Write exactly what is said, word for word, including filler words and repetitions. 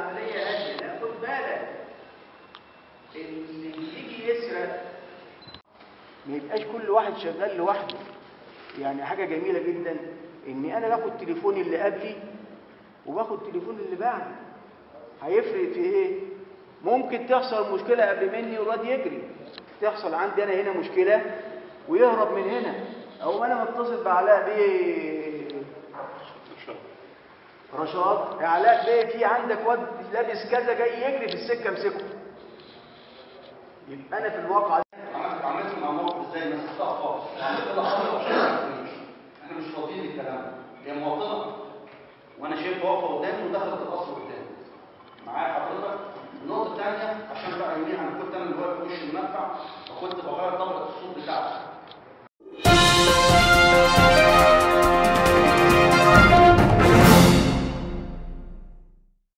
العملية عاجلة، خد بالك اللي بيجي يسرق ما يبقاش كل واحد شغال لوحده. يعني حاجة جميلة جدا إن أنا باخد تليفون اللي قبلي وباخد تليفون اللي بعدي، هيفرق في إيه؟ ممكن تحصل مشكلة قبل مني والواد يجري، تحصل عندي أنا هنا مشكلة ويهرب من هنا، أو أنا متصل بعلاء بيه رشاد، علاء بيه في عندك واد لابس كذا جاي يجري في السكة امسكه. يبقى أنا في الواقع عملت مع موقف إزاي؟ ما استطعتش، عملت الأمر أنا مش فاضي للكلام، هي مواطنة وأنا شايف واقفة قدامي ودخلت القصر قدامي. معايا حضرتك؟ النقطة الثانية عشان بقى يمين أنا كنت أنا اللي واقف في وش المدفع وكنت بغير طبقة